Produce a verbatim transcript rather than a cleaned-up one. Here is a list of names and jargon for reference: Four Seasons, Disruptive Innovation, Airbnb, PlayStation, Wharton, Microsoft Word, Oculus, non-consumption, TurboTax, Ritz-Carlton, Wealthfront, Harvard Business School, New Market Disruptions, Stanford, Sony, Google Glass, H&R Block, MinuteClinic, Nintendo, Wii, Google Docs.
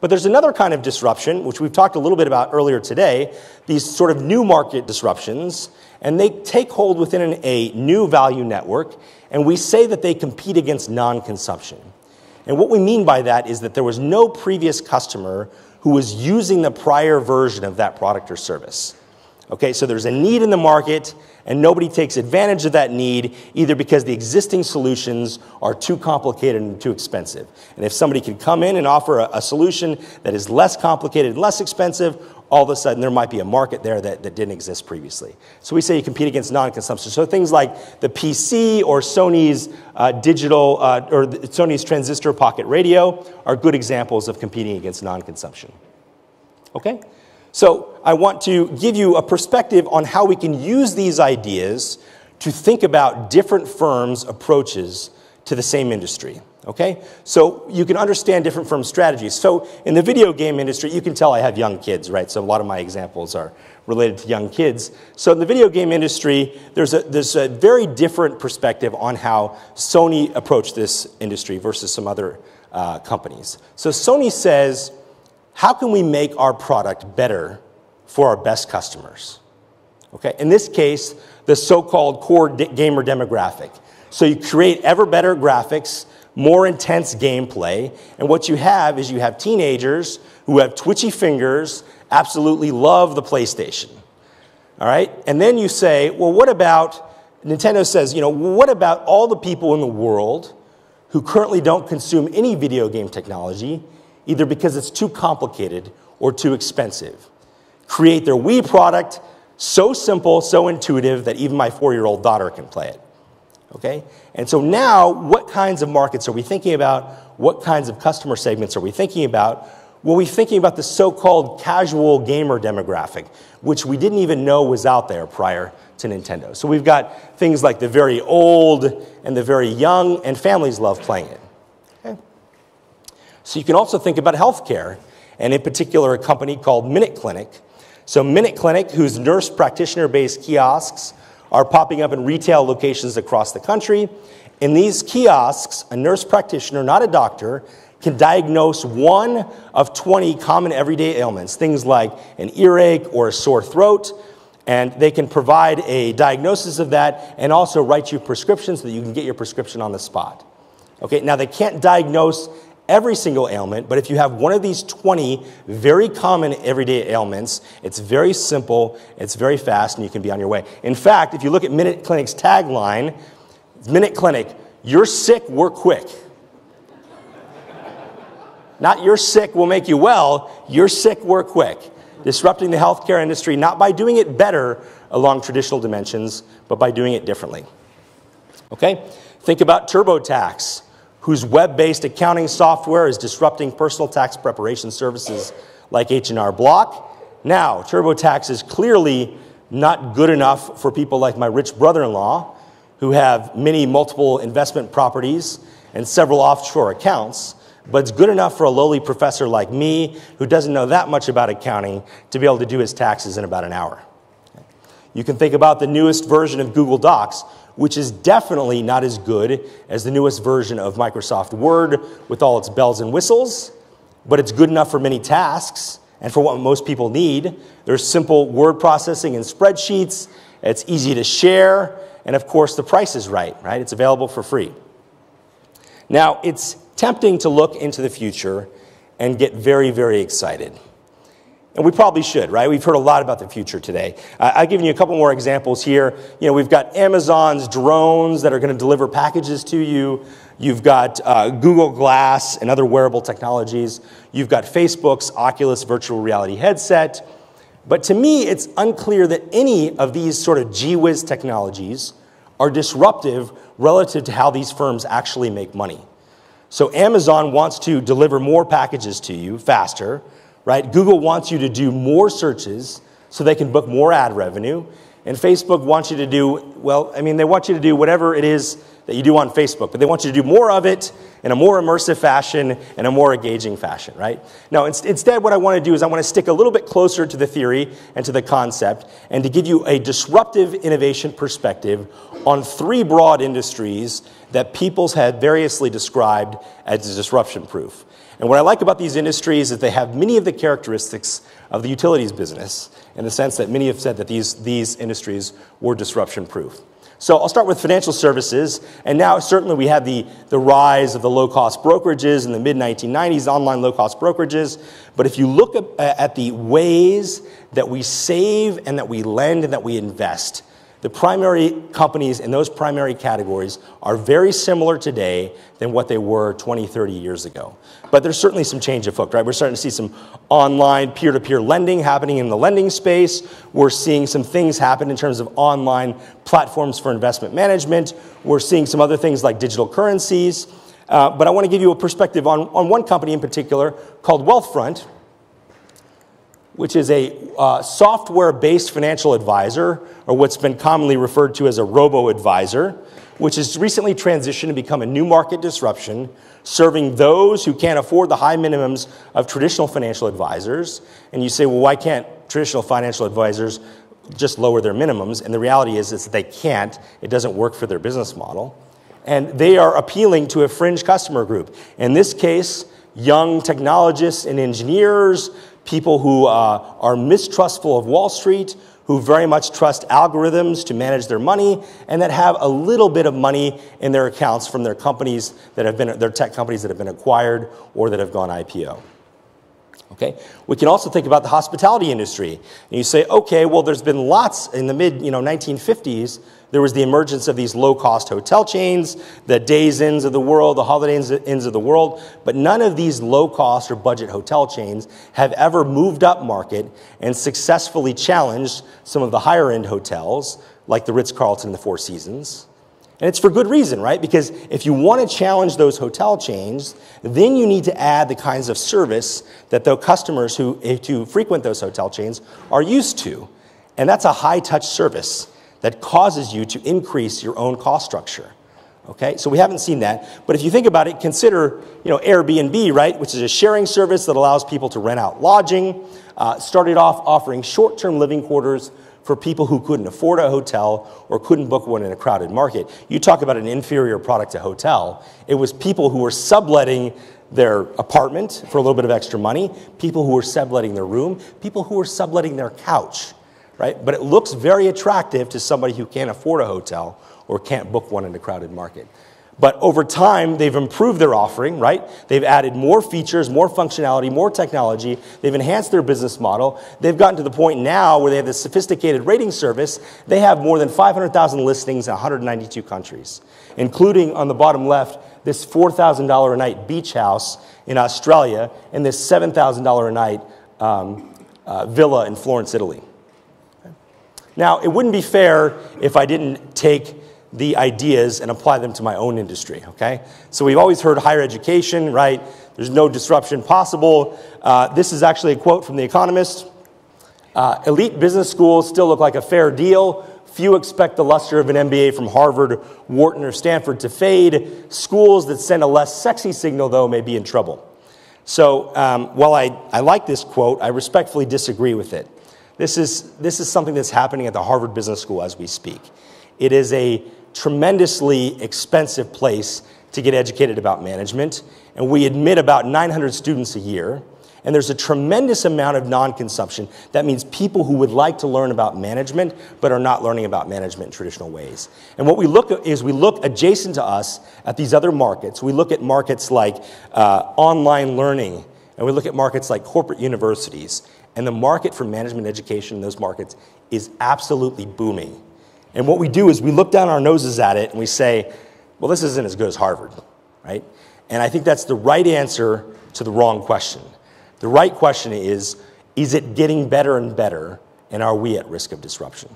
But there's another kind of disruption, which we've talked a little bit about earlier today, these sort of new market disruptions, and they take hold within an, a new value network, and we say that they compete against non-consumption. And what we mean by that is that there was no previous customer who was using the prior version of that product or service. Okay, so there's a need in the market, and nobody takes advantage of that need, either because the existing solutions are too complicated and too expensive. And if somebody could come in and offer a, a solution that is less complicated and less expensive, all of a sudden there might be a market there that, that didn't exist previously. So we say you compete against non-consumption. So things like the P C or Sony's uh, digital, uh, or Sony's transistor pocket radio are good examples of competing against non-consumption. Okay? So I want to give you a perspective on how we can use these ideas to think about different firms' approaches to the same industry, okay? So you can understand different firms' strategies. So in the video game industry, you can tell I have young kids, right? So a lot of my examples are related to young kids. So in the video game industry, there's a, there's a very different perspective on how Sony approached this industry versus some other uh, companies. So Sony says, how can we make our product better for our best customers? Okay, in this case, the so-called core gamer demographic. So you create ever better graphics, more intense gameplay, and what you have is you have teenagers who have twitchy fingers, absolutely love the PlayStation. All right, and then you say, well, what about, Nintendo says, you know, what about all the people in the world who currently don't consume any video game technology, either because it's too complicated or too expensive? Create their Wii product so simple, so intuitive that even my four-year-old daughter can play it, okay? And so now, what kinds of markets are we thinking about? What kinds of customer segments are we thinking about? Well, we're thinking about the so-called casual gamer demographic, which we didn't even know was out there prior to Nintendo. So we've got things like the very old and the very young, and families love playing it. So you can also think about healthcare, and in particular a company called MinuteClinic. So MinuteClinic, whose nurse practitioner-based kiosks are popping up in retail locations across the country. In these kiosks, a nurse practitioner, not a doctor, can diagnose one of twenty common everyday ailments, things like an earache or a sore throat, and they can provide a diagnosis of that and also write you prescriptions so that you can get your prescription on the spot. Okay, now they can't diagnose every single ailment, but if you have one of these twenty very common everyday ailments, it's very simple, it's very fast, and you can be on your way. In fact, if you look at MinuteClinic's tagline, MinuteClinic, you're sick, we're quick. Not you're sick, we'll make you well, you're sick, we're quick. Disrupting the healthcare industry, not by doing it better along traditional dimensions, but by doing it differently. Okay? Think about TurboTax, whose web-based accounting software is disrupting personal tax preparation services like H and R Block. Now, TurboTax is clearly not good enough for people like my rich brother-in-law, who have many multiple investment properties and several offshore accounts, but it's good enough for a lowly professor like me, who doesn't know that much about accounting, to be able to do his taxes in about an hour. You can think about the newest version of Google Docs, which is definitely not as good as the newest version of Microsoft Word with all its bells and whistles, but it's good enough for many tasks and for what most people need. There's simple word processing and spreadsheets, it's easy to share, and of course the price is right, right? It's available for free. Now, it's tempting to look into the future and get very, very excited. And we probably should, right? We've heard a lot about the future today. Uh, I've given you a couple more examples here. You know, we've got Amazon's drones that are going to deliver packages to you. You've got uh, Google Glass and other wearable technologies. You've got Facebook's Oculus virtual reality headset. But to me, it's unclear that any of these sort of gee whiz technologies are disruptive relative to how these firms actually make money. So Amazon wants to deliver more packages to you faster, right? Google wants you to do more searches so they can book more ad revenue. And Facebook wants you to do, well, I mean, they want you to do whatever it is that you do on Facebook, but they want you to do more of it in a more immersive fashion and a more engaging fashion, right? Now, in instead, what I want to do is I want to stick a little bit closer to the theory and to the concept and to give you a disruptive innovation perspective on three broad industries that people's had variously described as disruption-proof. And what I like about these industries is they have many of the characteristics of the utilities business, in the sense that many have said that these, these industries were disruption-proof. So I'll start with financial services, and now certainly we have the, the rise of the low-cost brokerages in the mid nineteen nineties, online low-cost brokerages, but if you look at, at the ways that we save and that we lend and that we invest, the primary companies in those primary categories are very similar today than what they were twenty, thirty years ago. But there's certainly some change afoot, right? We're starting to see some online peer-to-peer lending happening in the lending space. We're seeing some things happen in terms of online platforms for investment management. We're seeing some other things like digital currencies. Uh, but I want to give you a perspective on, on one company in particular called Wealthfront, which is a uh, software-based financial advisor, or what's been commonly referred to as a robo-advisor, which has recently transitioned to become a new market disruption, serving those who can't afford the high minimums of traditional financial advisors. And you say, well, why can't traditional financial advisors just lower their minimums? And the reality is, is that they can't. It doesn't work for their business model. And they are appealing to a fringe customer group. In this case, young technologists and engineers, people who uh, are mistrustful of Wall Street, who very much trust algorithms to manage their money, and that have a little bit of money in their accounts from their companies that have been, their tech companies that have been acquired or that have gone I P O. Okay? We can also think about the hospitality industry. And you say, okay, well, there's been lots in the mid, you know, nineteen fifties, there was the emergence of these low-cost hotel chains, the Days Inns of the world, the Holiday Inns of the world, but none of these low-cost or budget hotel chains have ever moved up market and successfully challenged some of the higher-end hotels, like the Ritz-Carlton and the Four Seasons. And it's for good reason, right? Because if you want to challenge those hotel chains, then you need to add the kinds of service that the customers who, who frequent those hotel chains are used to. And that's a high-touch service that causes you to increase your own cost structure, okay? So we haven't seen that, but if you think about it, consider, you know, Airbnb, right, which is a sharing service that allows people to rent out lodging, uh, started off offering short-term living quarters for people who couldn't afford a hotel or couldn't book one in a crowded market. You talk about an inferior product to hotel. It was people who were subletting their apartment for a little bit of extra money, people who were subletting their room, people who were subletting their couch, right? But it looks very attractive to somebody who can't afford a hotel or can't book one in a crowded market. But over time, they've improved their offering, right? They've added more features, more functionality, more technology. They've enhanced their business model. They've gotten to the point now where they have this sophisticated rating service. They have more than five hundred thousand listings in one hundred ninety-two countries, including, on the bottom left, this four thousand dollars a night beach house in Australia and this seven thousand dollars a night um, uh, villa in Florence, Italy. Now, it wouldn't be fair if I didn't take the ideas and apply them to my own industry, okay? So we've always heard higher education, right? There's no disruption possible. Uh, this is actually a quote from The Economist. Uh, elite business schools still look like a fair deal. Few expect the luster of an M B A from Harvard, Wharton, or Stanford to fade. Schools that send a less sexy signal, though, may be in trouble. So um, while I, I like this quote, I respectfully disagree with it. This is, this is something that's happening at the Harvard Business School as we speak. It is a tremendously expensive place to get educated about management, and we admit about nine hundred students a year, and there's a tremendous amount of non-consumption. That means people who would like to learn about management but are not learning about management in traditional ways. And what we look at is we look adjacent to us at these other markets. We look at markets like uh, online learning, and we look at markets like corporate universities. And the market for management education in those markets is absolutely booming. And what we do is we look down our noses at it and we say, well, this isn't as good as Harvard, right? And I think that's the right answer to the wrong question. The right question is, is it getting better and better, and are we at risk of disruption?